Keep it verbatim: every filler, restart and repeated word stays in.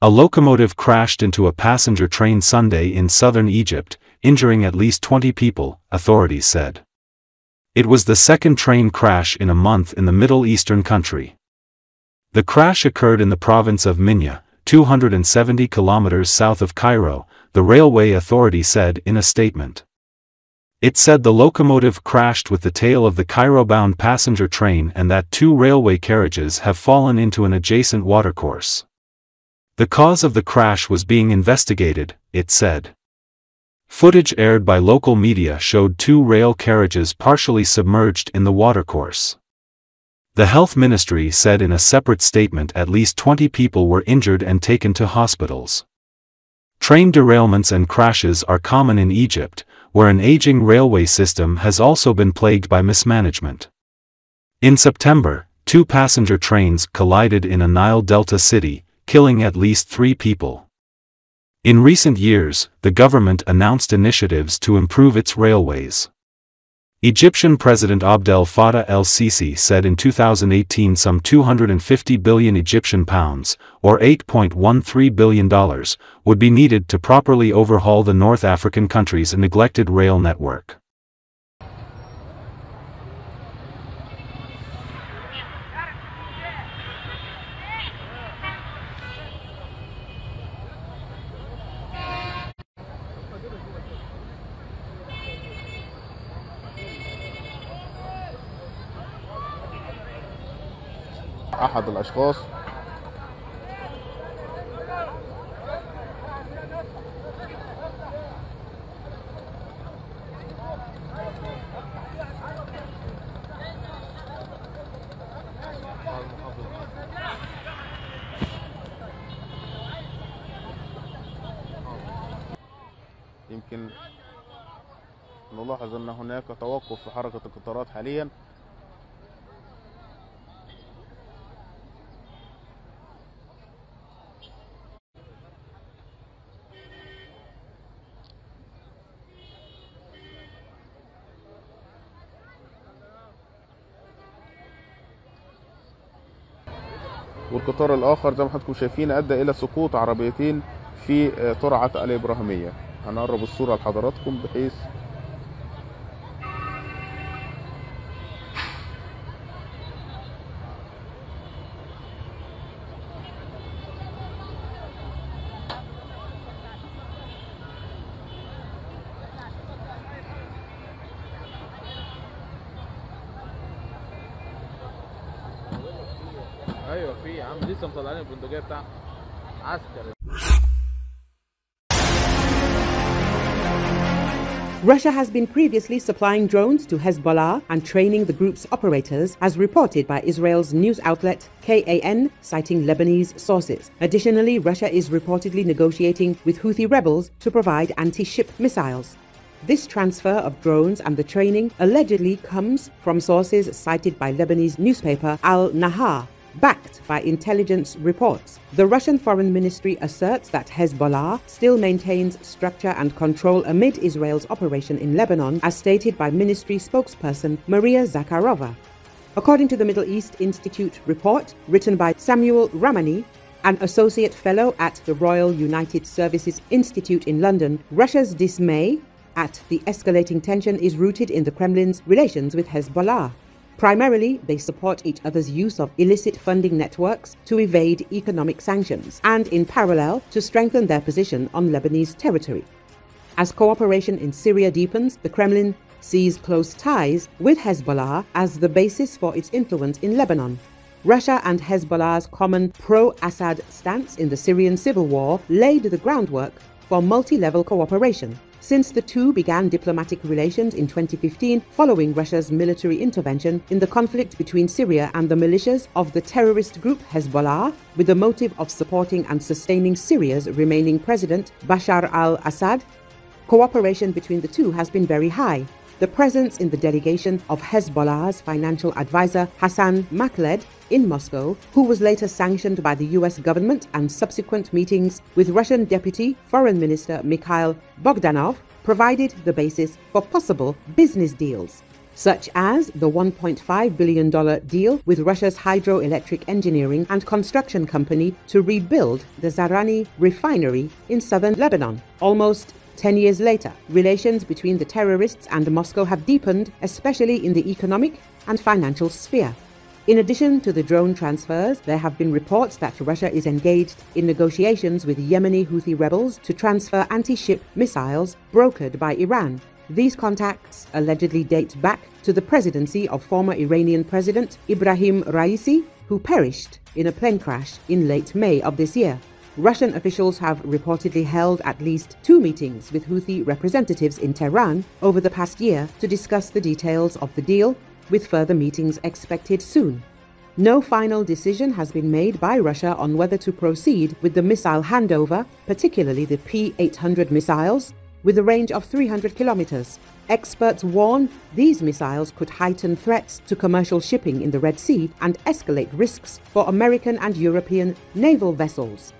A locomotive crashed into a passenger train Sunday in southern Egypt, injuring at least twenty people, authorities said. It was the second train crash in a month in the Middle Eastern country. The crash occurred in the province of Minya, two hundred seventy kilometers south of Cairo, the railway authority said in a statement. It said the locomotive crashed with the tail of the Cairo-bound passenger train and that two railway carriages have fallen into an adjacent watercourse. The cause of the crash was being investigated, it said. Footage aired by local media showed two rail carriages partially submerged in the watercourse. The health ministry said in a separate statement at least twenty people were injured and taken to hospitals. Train derailments and crashes are common in Egypt, where an aging railway system has also been plagued by mismanagement. In September, two passenger trains collided in a Nile Delta city, killing at least three people. In recent years, the government announced initiatives to improve its railways. Egyptian President Abdel Fattah el-Sisi said in two thousand eighteen some two hundred fifty billion Egyptian pounds, or eight point one three billion dollars, would be needed to properly overhaul the North African country's neglected rail network. أحد الأشخاص يمكن نلاحظ أن هناك توقف في حركة القطارات حاليا. والقطار الآخر زي ما حضراتكم شايفين أدى إلى سقوط عربيتين في ترعة الإبراهيمية. هنقرب الصورة لحضراتكم بحيث ايوه في يا عم لسه مطلعين البندقيه بتاع عسكري. Russia has been previously supplying drones to Hezbollah and training the group's operators, as reported by Israel's news outlet K A N, citing Lebanese sources. Additionally, Russia is reportedly negotiating with Houthi rebels to provide anti-ship missiles. This transfer of drones and the training allegedly comes from sources cited by Lebanese newspaper Al Nahar, backed by intelligence reports. The Russian Foreign Ministry asserts that Hezbollah still maintains structure and control amid Israel's operation in Lebanon, as stated by ministry spokesperson Maria Zakharova. According to the Middle East Institute report, written by Samuel Ramani, an associate fellow at the Royal United Services Institute in London, Russia's dismay at the escalating tension is rooted in the Kremlin's relations with Hezbollah. Primarily, they support each other's use of illicit funding networks to evade economic sanctions and, in parallel, to strengthen their position on Lebanese territory. As cooperation in Syria deepens, the Kremlin sees close ties with Hezbollah as the basis for its influence in Lebanon. Russia and Hezbollah's common pro-Assad stance in the Syrian civil war laid the groundwork for multi-level cooperation. Since the two began diplomatic relations in twenty fifteen following Russia's military intervention in the conflict between Syria and the militias of the terrorist group Hezbollah, with the motive of supporting and sustaining Syria's remaining president Bashar al-Assad, cooperation between the two has been very high. The presence in the delegation of Hezbollah's financial advisor Hassan Makled in Moscow, who was later sanctioned by the U S government, and subsequent meetings with Russian Deputy Foreign Minister Mikhail Bogdanov provided the basis for possible business deals. such as the one point five billion dollars deal with Russia's hydroelectric engineering and construction company to rebuild the Zarani refinery in southern Lebanon. Almost ten years later, relations between the terrorists and Moscow have deepened, especially in the economic and financial sphere. In addition to the drone transfers, there have been reports that Russia is engaged in negotiations with Yemeni Houthi rebels to transfer anti-ship missiles brokered by Iran. These contacts allegedly date back to the presidency of former Iranian President Ibrahim Raisi, who perished in a plane crash in late May of this year. Russian officials have reportedly held at least two meetings with Houthi representatives in Tehran over the past year to discuss the details of the deal, with further meetings expected soon. No final decision has been made by Russia on whether to proceed with the missile handover, particularly the P eight hundred missiles, with a range of three hundred kilometers. Experts warn these missiles could heighten threats to commercial shipping in the Red Sea and escalate risks for American and European naval vessels.